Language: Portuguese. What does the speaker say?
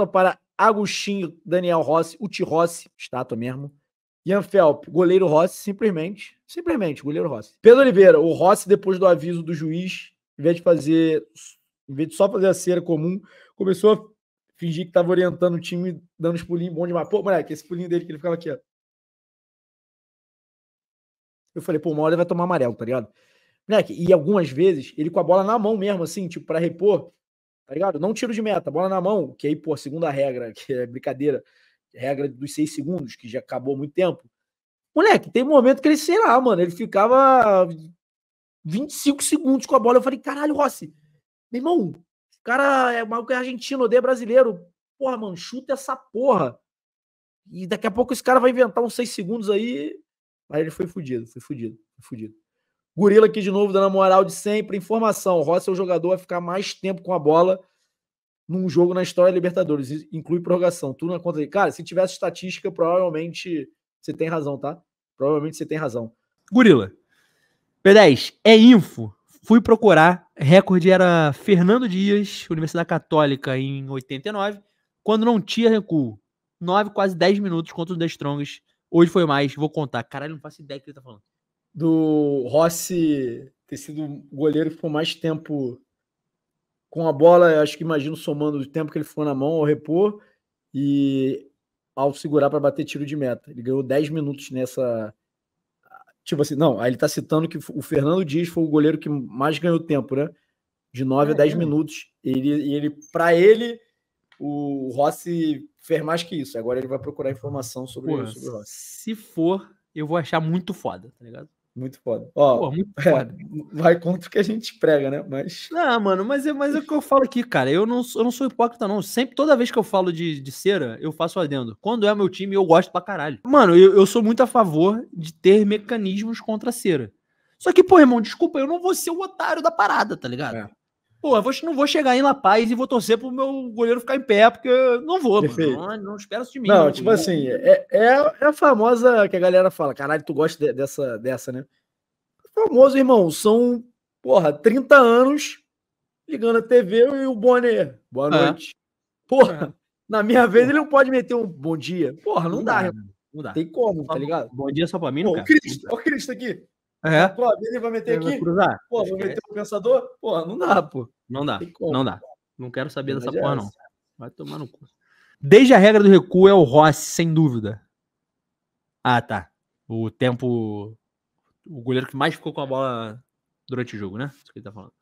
estátua para Agostinho Daniel Rossi, o Ti Rossi, estátua mesmo. Ian Felp, goleiro Rossi, simplesmente, goleiro Rossi. Pedro Oliveira, o Rossi, depois do aviso do juiz, em vez de só fazer a cera comum, começou a fingir que estava orientando o time, dando os pulinhos bons demais. Pô, moleque, esse pulinho dele que ele ficava aqui, ó. Eu falei, pô, uma hora ele vai tomar amarelo, tá ligado? Moleque, e algumas vezes, ele com a bola na mão mesmo, assim, tipo, pra repor, tá ligado? Não tiro de meta, bola na mão, que aí, pô, segunda regra, que é brincadeira, regra dos 6 segundos, que já acabou há muito tempo. Moleque, tem um momento que ele, sei lá, mano, ele ficava 25 segundos com a bola. Eu falei, caralho, Rossi, meu irmão, o cara é maluco, é argentino, odeia brasileiro. Porra, mano, chuta essa porra. E daqui a pouco esse cara vai inventar uns 6 segundos aí. Aí ele foi fudido. Gorila aqui de novo, dando a moral de sempre. Informação, o Rossi é o jogador a ficar mais tempo com a bola num jogo na história da Libertadores, inclui prorrogação, tudo na conta dele. Cara, se tivesse estatística, provavelmente você tem razão, tá? Provavelmente você tem razão. Gorila, P10, é info. Fui procurar, recorde era Fernando Dias, Universidade Católica, em 89, quando não tinha recuo. 9, quase 10 minutos contra os Destrongas. Hoje foi mais, vou contar. Caralho, não faço ideia do que ele tá falando. Do Rossi ter sido o goleiro que ficou mais tempo com a bola, acho que imagino somando o tempo que ele ficou na mão ao repor e ao segurar para bater tiro de meta. Ele ganhou 10 minutos nessa... Tipo assim, não, aí ele tá citando que o Fernando Dias foi o goleiro que mais ganhou tempo, né? De 9 a 10 minutos. Pra ele, o Rossi fez mais que isso. Agora ele vai procurar informação sobre o Rossi. Se for, eu vou achar muito foda, tá ligado? Muito foda. Ó, pô, muito foda. Vai contra o que a gente prega, né? Mas... Não, mano, mas é o que eu falo aqui, cara. Eu não sou hipócrita, não. Sempre, toda vez que eu falo de cera, eu faço adendo. Quando é meu time, eu gosto pra caralho. Mano, eu sou muito a favor de ter mecanismos contra a cera. Só que, pô, irmão, desculpa, eu não vou ser o otário da parada, tá ligado? É. Pô, eu não vou chegar em La Paz e vou torcer pro meu goleiro ficar em pé, porque eu não vou, perfeito. Mano. Não espero isso de mim. Não, não tipo vou. Assim, é a famosa que a galera fala, caralho, tu gosta dessa, né? Famoso, irmão, são, porra, 30 anos ligando a TV e o Bonner, boa noite. Porra, na minha vez ele não pode meter um bom dia. Porra, não dá, irmão. Não dá. Tem como, tá ligado? Bom dia só pra mim, cara. Ó o Cristo aqui. É. Pô, ele vai meter aqui? Cruzar. Pô, vou meter o pensador? Pô, não dá, pô. Não dá. Não quero saber dessa porra, não. Vai tomar no cu. Desde a regra do recuo é o Rossi, sem dúvida. Ah, tá. O goleiro que mais ficou com a bola durante o jogo, né? Isso que ele tá falando.